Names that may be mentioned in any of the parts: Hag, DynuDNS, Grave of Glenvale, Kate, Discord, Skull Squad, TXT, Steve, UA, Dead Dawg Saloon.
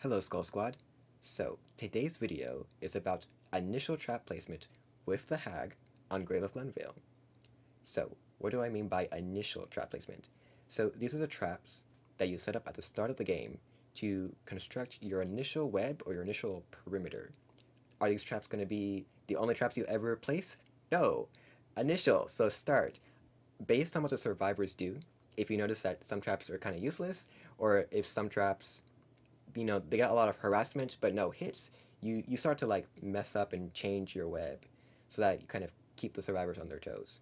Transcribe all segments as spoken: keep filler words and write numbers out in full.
Hello Skull Squad. So today's video is about initial trap placement with the Hag on Grave of Glenvale. So what do I mean by initial trap placement? So these are the traps that you set up at the start of the game to construct your initial web or your initial perimeter. Are these traps going to be the only traps you ever place? No! Initial, so start. Based on what the survivors do, if you notice that some traps are kind of useless, or if some traps, you know, they got a lot of harassment but no hits, you, you start to like mess up and change your web so that you kind of keep the survivors on their toes.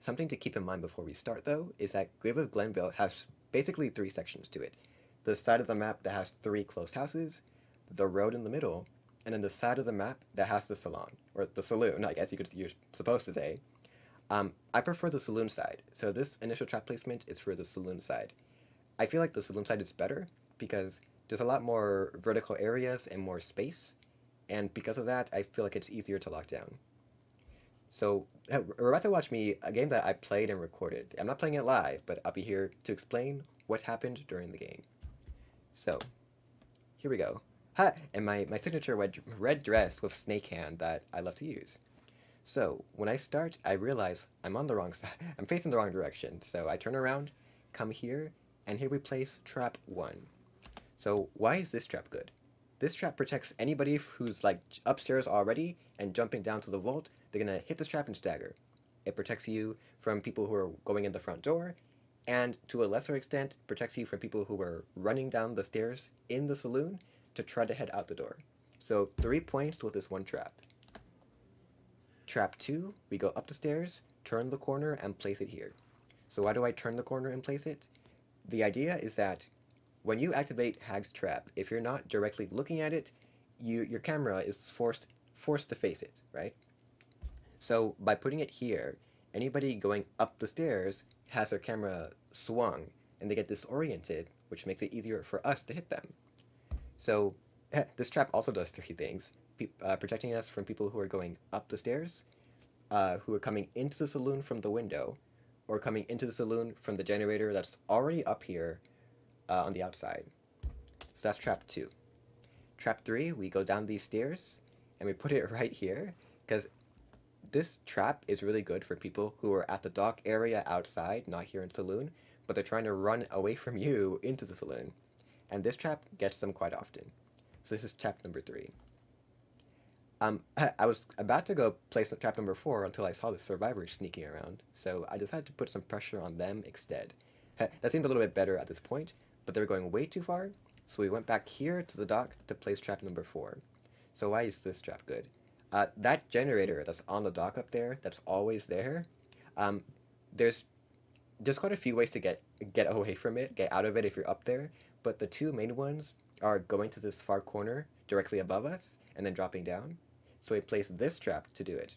Something to keep in mind before we start though is that Grave of Glenvale has basically three sections to it. The side of the map that has three closed houses, the road in the middle, and then the side of the map that has the salon, or the saloon, I guess you could, you're supposed to say. Um, I prefer the saloon side, so this initial trap placement is for the saloon side. I feel like the saloon side is better, because there's a lot more vertical areas and more space, and because of that, I feel like it's easier to lock down. So, we're about to watch me, a game that I played and recorded. I'm not playing it live, but I'll be here to explain what happened during the game. So, here we go. Ha! And my, my signature red, red dress with snake hand that I love to use. So, when I start, I realize I'm on the wrong side. I'm facing the wrong direction. So I turn around, come here, and here we place trap one. So why is this trap good? This trap protects anybody who's like upstairs already and jumping down to the vault. They're going to hit this trap and stagger. It protects you from people who are going in the front door, and to a lesser extent, protects you from people who are running down the stairs in the saloon to try to head out the door. So three points with this one trap. Trap two, we go up the stairs, turn the corner, and place it here. So why do I turn the corner and place it? The idea is that when you activate Hag's trap, if you're not directly looking at it, you, your camera is forced, forced to face it, right? So by putting it here, anybody going up the stairs has their camera swung, and they get disoriented, which makes it easier for us to hit them. So this trap also does three things. Pe uh, protecting us from people who are going up the stairs, uh, who are coming into the saloon from the window, or coming into the saloon from the generator that's already up here uh, on the outside. So that's trap two. Trap three, we go down these stairs, and we put it right here, because this trap is really good for people who are at the dock area outside, not here in saloon, but they're trying to run away from you into the saloon. And this trap gets them quite often. So this is trap number three. Um, I was about to go place trap number four until I saw the survivors sneaking around, so I decided to put some pressure on them instead. That seemed a little bit better at this point, but they were going way too far, so we went back here to the dock to place trap number four. So why is this trap good? Uh, that generator that's on the dock up there, that's always there, um, there's, there's quite a few ways to get, get away from it, get out of it if you're up there, but the two main ones are going to this far corner directly above us and then dropping down. So we place this trap to do it.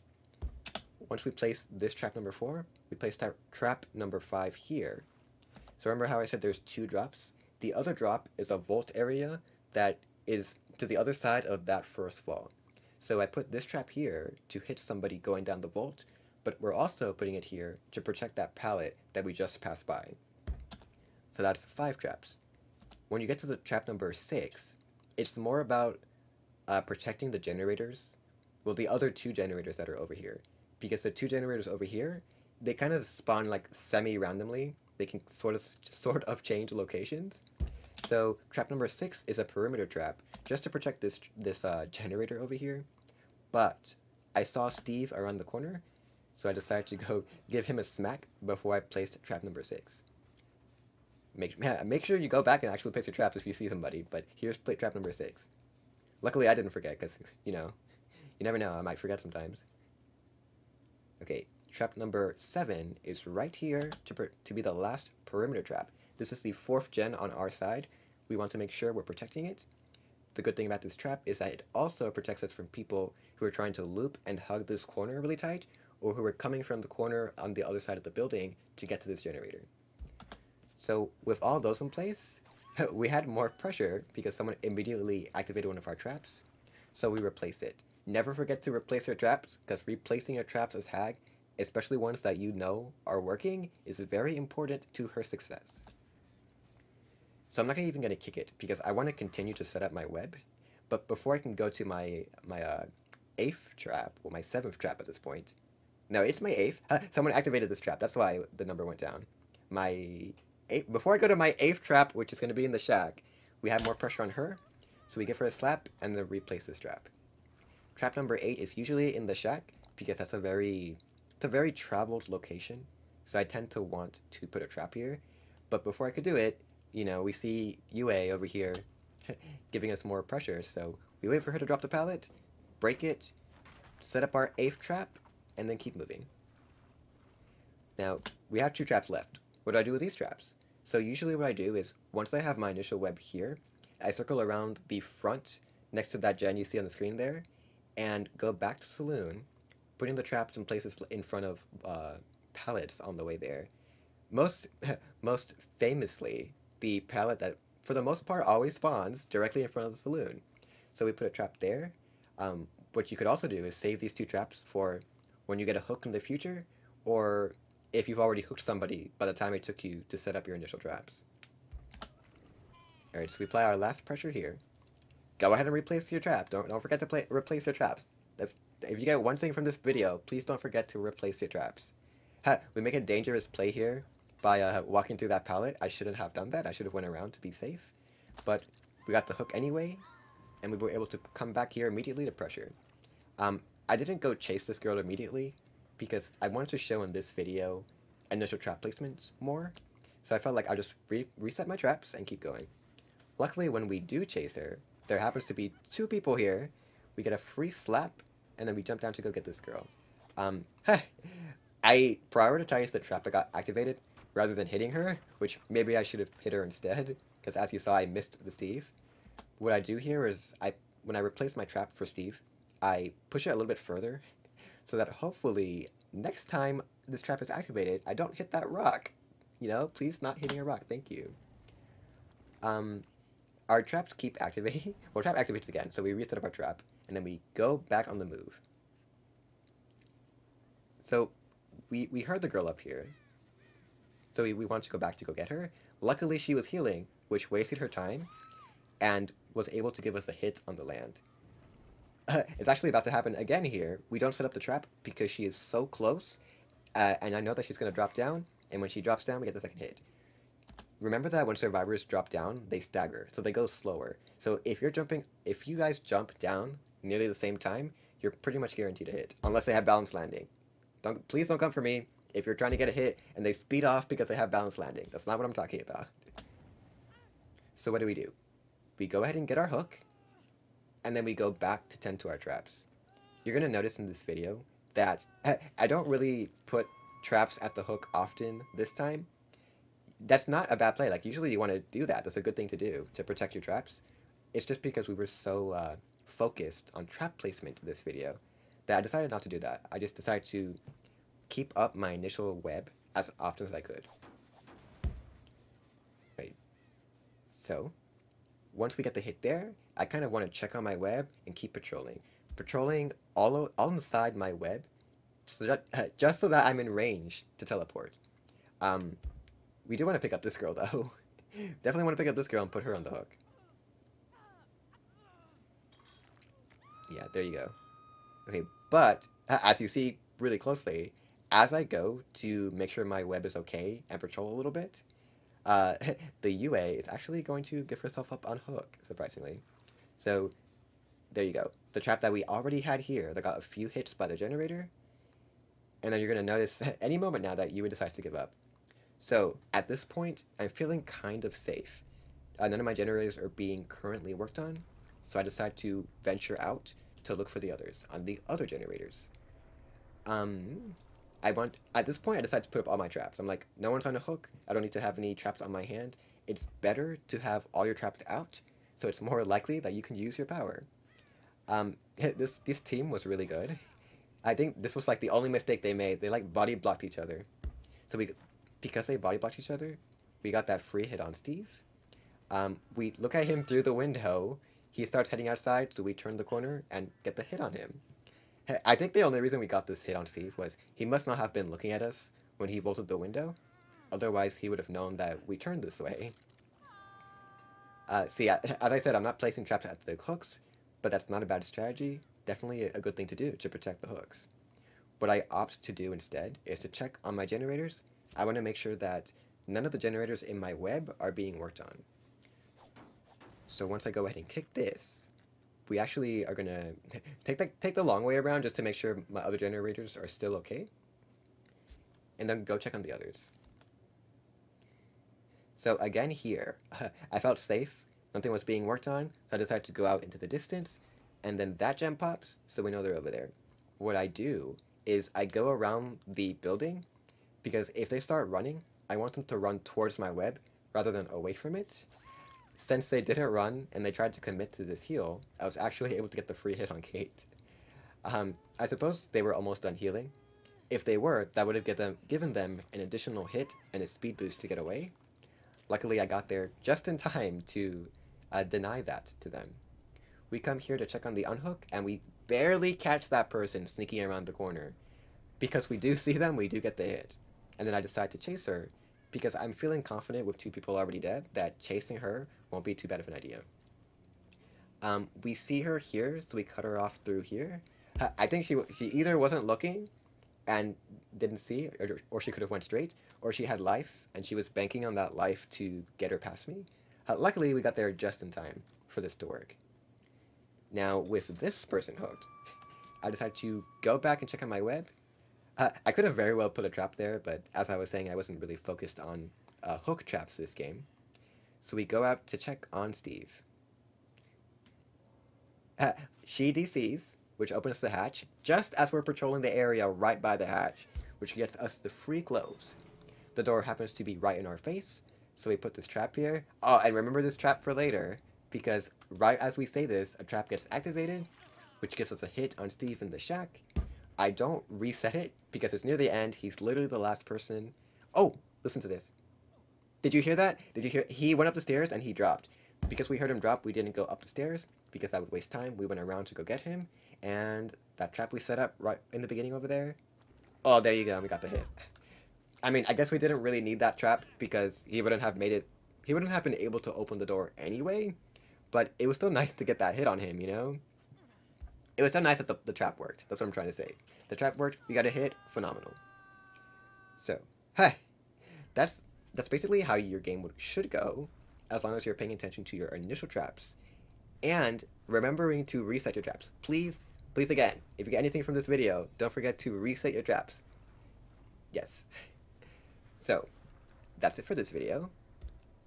Once we place this trap number four, we place tra trap number five here. So remember how I said there's two drops? The other drop is a vault area that is to the other side of that first wall. So I put this trap here to hit somebody going down the vault, but we're also putting it here to protect that pallet that we just passed by. So that's five traps. When you get to the trap number six, it's more about uh, protecting the generators, well, the other two generators that are over here, because the two generators over here, they kind of spawn like semi-randomly. They can sort of sort of change locations. So trap number six is a perimeter trap just to protect this this uh, generator over here. But I saw Steve around the corner, so I decided to go give him a smack before I placed trap number six. Make, make sure you go back and actually place your traps if you see somebody, but here's plate trap number six. Luckily I didn't forget, because, you know, you never know, I might forget sometimes. Okay, trap number seven is right here to, per to be the last perimeter trap. This is the fourth gen on our side. We want to make sure we're protecting it. The good thing about this trap is that it also protects us from people who are trying to loop and hug this corner really tight, or who are coming from the corner on the other side of the building to get to this generator. So with all those in place, we had more pressure because someone immediately activated one of our traps, so we replace it. Never forget to replace your traps, because replacing your traps as Hag, especially ones that you know are working, is very important to her success. So I'm not even going to kick it because I want to continue to set up my web. But before I can go to my my uh, eighth trap, well, my seventh trap at this point. No, it's my eighth. Uh, someone activated this trap. That's why the number went down. My eight, before I go to my eighth trap, which is going to be in the shack, we have more pressure on her. So we give her a slap and then replace this trap. Trap number eight is usually in the shack because that's a very, it's a very traveled location. So I tend to want to put a trap here. But before I could do it, you know, we see U A over here giving us more pressure. So we wait for her to drop the pallet, break it, set up our eighth trap, and then keep moving. Now, we have two traps left. What do I do with these traps? So usually what I do is, once I have my initial web here, I circle around the front next to that gen you see on the screen there, and go back to Saloon, putting the traps in places in front of uh, pallets on the way there. Most, most famously, the pallet that, for the most part, always spawns directly in front of the Saloon. So we put a trap there. Um, what you could also do is save these two traps for when you get a hook in the future, or if you've already hooked somebody by the time it took you to set up your initial traps. Alright, so we apply our last pressure here. Go ahead and replace your trap. Don't, don't forget to play, replace your traps. That's, if you get one thing from this video, please don't forget to replace your traps. Ha, we make a dangerous play here by uh, walking through that pallet. I shouldn't have done that. I should have went around to be safe. But we got the hook anyway, and we were able to come back here immediately to pressure. Um, I didn't go chase this girl immediately because I wanted to show in this video initial trap placements more. So I felt like I'll just re reset my traps and keep going. Luckily, when we do chase her, there happens to be two people here. We get a free slap, and then we jump down to go get this girl. Um, heh, I prioritized the trap that got activated rather than hitting her, which maybe I should have hit her instead, because as you saw, I missed the Steve. What I do here is, I when I replace my trap for Steve, I push it a little bit further, so that hopefully next time this trap is activated, I don't hit that rock. You know, please not hitting a rock, thank you. Um... Our traps keep activating. Well, trap activates again, so we reset up our trap, and then we go back on the move. So, we, we heard the girl up here, so we, we want to go back to go get her. Luckily, she was healing, which wasted her time, and was able to give us a hit on the land. Uh, it's actually about to happen again here. We don't set up the trap because she is so close, uh, and I know that she's going to drop down, and when she drops down, we get the second hit. Remember that when survivors drop down, they stagger, so they go slower. So if you're jumping, if you guys jump down nearly the same time, you're pretty much guaranteed a hit, unless they have balanced landing. Don't, please don't come for me if you're trying to get a hit and they speed off because they have balanced landing. That's not what I'm talking about. So what do we do? We go ahead and get our hook, and then we go back to tend to our traps. You're going to notice in this video that I don't really put traps at the hook often this time. That's not a bad play. Like, usually you want to do that. That's a good thing to do, to protect your traps. It's just because we were so uh, focused on trap placement in this video that I decided not to do that. I just decided to keep up my initial web as often as I could. Right. So, once we get the hit there, I kind of want to check on my web and keep patrolling. Patrolling all, all inside my web, so that, uh, just so that I'm in range to teleport. Um... We do want to pick up this girl, though. Definitely want to pick up this girl and put her on the hook. Yeah, there you go. Okay, but, as you see really closely, as I go to make sure my web is okay and patrol a little bit, uh, the U A is actually going to give herself up on hook, surprisingly. So, there you go. The trap that we already had here that got a few hits by the generator, and then you're going to notice at any moment now that U A decides to give up. So, at this point, I'm feeling kind of safe. Uh, none of my generators are being currently worked on, so I decide to venture out to look for the others, on the other generators. Um, I want, at this point, I decide to put up all my traps. I'm like, no one's on a hook, I don't need to have any traps on my hand. It's better to have all your traps out, so it's more likely that you can use your power. Um, this, this team was really good. I think this was like the only mistake they made. They like body blocked each other. So we... Because they body blocked each other, we got that free hit on Steve. Um, we look at him through the window. He starts heading outside, so we turn the corner and get the hit on him. I think the only reason we got this hit on Steve was he must not have been looking at us when he vaulted the window. Otherwise, he would have known that we turned this way. Uh, see, I, as I said, I'm not placing traps at the hooks, but that's not a bad strategy. Definitely a good thing to do to protect the hooks. What I opt to do instead is to check on my generators. I want to make sure that none of the generators in my web are being worked on. So once I go ahead and kick this, we actually are going to take the, take the long way around just to make sure my other generators are still okay. And then go check on the others. So again here, uh, I felt safe, nothing was being worked on, so I decided to go out into the distance, and then that gem pops, so we know they're over there. What I do is I go around the building, because if they start running, I want them to run towards my web rather than away from it. Since they didn't run and they tried to commit to this heal, I was actually able to get the free hit on Kate. Um, I suppose they were almost done healing. If they were, that would have give them, given them an additional hit and a speed boost to get away. Luckily, I got there just in time to uh, deny that to them. We come here to check on the unhook, and we barely catch that person sneaking around the corner. Because we do see them, we do get the hit. And then I decide to chase her, because I'm feeling confident with two people already dead that chasing her won't be too bad of an idea. Um, we see her here, so we cut her off through here. I think she, she either wasn't looking and didn't see, or, or she could have went straight, or she had life, and she was banking on that life to get her past me. Uh, luckily, we got there just in time for this to work. Now, with this person hooked, I decided to go back and check on my web. Uh, I could have very well put a trap there, but as I was saying, I wasn't really focused on uh, hook traps this game. So we go out to check on Steve. Uh, she D Cs, which opens the hatch, just as we're patrolling the area right by the hatch, which gets us the free globes. The door happens to be right in our face, so we put this trap here. Oh, and remember this trap for later, because right as we say this, a trap gets activated, which gives us a hit on Steve in the shack. I don't reset it, because it's near the end, he's literally the last person. Oh, listen to this. Did you hear that? Did you hear? He went up the stairs and he dropped. Because we heard him drop, we didn't go up the stairs, because that would waste time. We went around to go get him, and that trap we set up right in the beginning over there. Oh, there you go, we got the hit. I mean, I guess we didn't really need that trap, because he wouldn't have made it... He wouldn't have been able to open the door anyway, but it was still nice to get that hit on him, you know? It was so nice that the, the trap worked. That's what I'm trying to say. The trap worked, we got a hit, phenomenal. So, huh, that's, that's basically how your game would, should go, as long as you're paying attention to your initial traps and remembering to reset your traps. Please, please again, if you get anything from this video, don't forget to reset your traps. Yes. So, that's it for this video.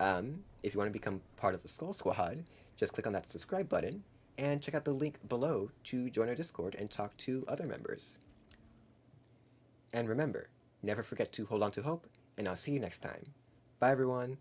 Um, if you want to become part of the Skull Squad, just click on that subscribe button and check out the link below to join our Discord and talk to other members. And remember, never forget to hold on to hope, and I'll see you next time. Bye everyone!